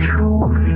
Sure.